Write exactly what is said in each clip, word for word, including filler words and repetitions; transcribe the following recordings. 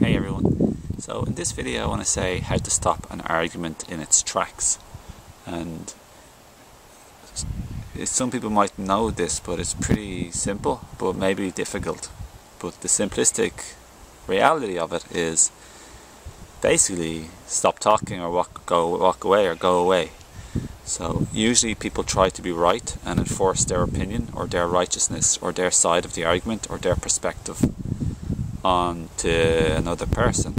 Hey everyone. So in this video I want to say how to stop an argument in its tracks. And some people might know this, but it's pretty simple but maybe difficult. But the simplistic reality of it is basically stop talking or walk, go, walk away or go away. So usually people try to be right and enforce their opinion or their righteousness or their side of the argument or their perspective on to another person,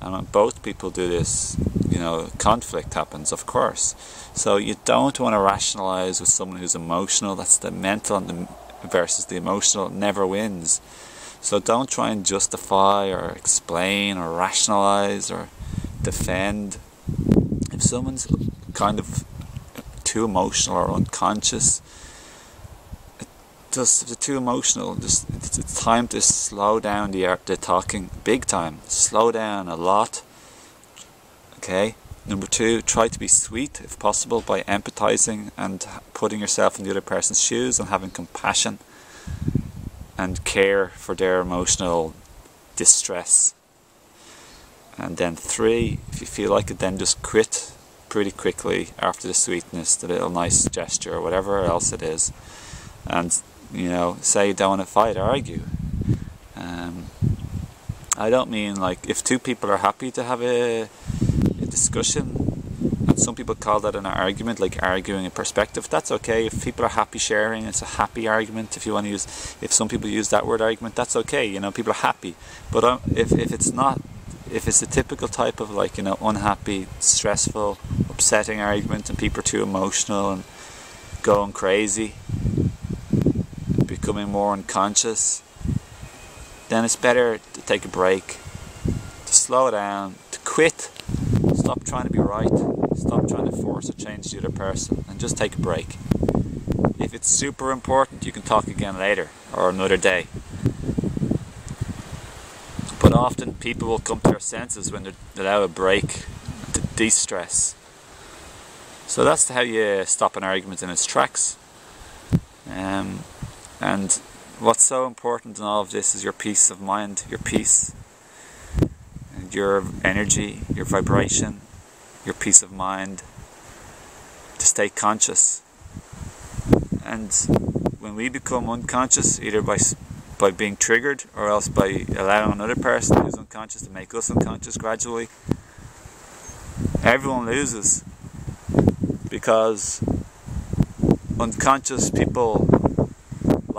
and when both people do this, you know, conflict happens, of course. So you don't want to rationalize with someone who's emotional. That's the mental and the versus the emotional. It never wins. So don't try and justify or explain or rationalize or defend. If someone's kind of too emotional or unconscious, Just, if they're too emotional, just, it's time to slow down the, the talking, big time. Slow down a lot. Okay. Number two, try to be sweet if possible by empathizing and putting yourself in the other person's shoes and having compassion and care for their emotional distress. And then three, if you feel like it, then just quit pretty quickly after the sweetness, the little nice gesture or whatever else it is. And you know, say you don't want to fight or argue. Um, I don't mean like if two people are happy to have a, a discussion, and some people call that an argument, like arguing a perspective. That's okay. If people are happy sharing, it's a happy argument. If you want to use, if some people use that word argument, that's okay. You know, people are happy. But um, if if it's not, if it's a typical type of like you know unhappy, stressful, upsetting argument, and people are too emotional and going crazy, becoming more unconscious, then it's better to take a break, to slow down, to quit, stop trying to be right, stop trying to force or change the other person, and just take a break. If it's super important, you can talk again later or another day. But often people will come to their senses when they allow a break to de-stress. So that's how you stop an argument in its tracks. Um, And what's so important in all of this is your peace of mind, your peace, and your energy, your vibration, your peace of mind, to stay conscious. And when we become unconscious, either by, by being triggered or else by allowing another person who's unconscious to make us unconscious gradually, everyone loses, because unconscious people,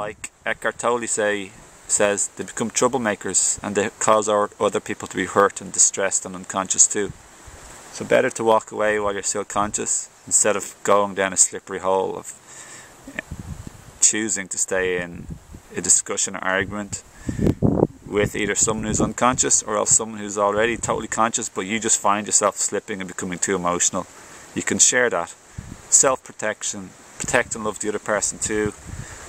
like Eckhart Tolle say, says, they become troublemakers and they cause our, other people to be hurt and distressed and unconscious too. So better to walk away while you're still conscious, instead of going down a slippery hole of choosing to stay in a discussion or argument with either someone who's unconscious or else someone who's already totally conscious, but you just find yourself slipping and becoming too emotional. You can share that. Self-protection, protect and love the other person too.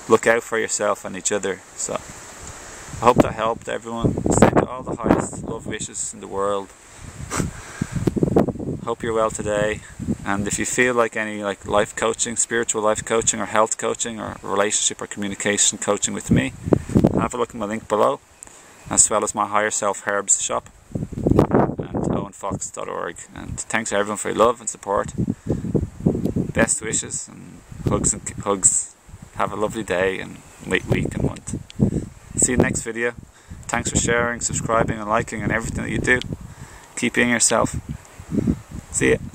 Look out for yourself and each other. So I hope that helped everyone. Send all the highest love wishes in the world. Hope you're well today. And if you feel like any like life coaching, spiritual life coaching or health coaching or relationship or communication coaching with me, have a look at my link below, as well as my Higher Self Herbs shop and owen fox dot org. And thanks to everyone for your love and support. Best wishes and hugs and hugs. Have a lovely day and week, week and month. See you next video. Thanks for sharing, subscribing and liking and everything that you do. Keep being yourself. See ya.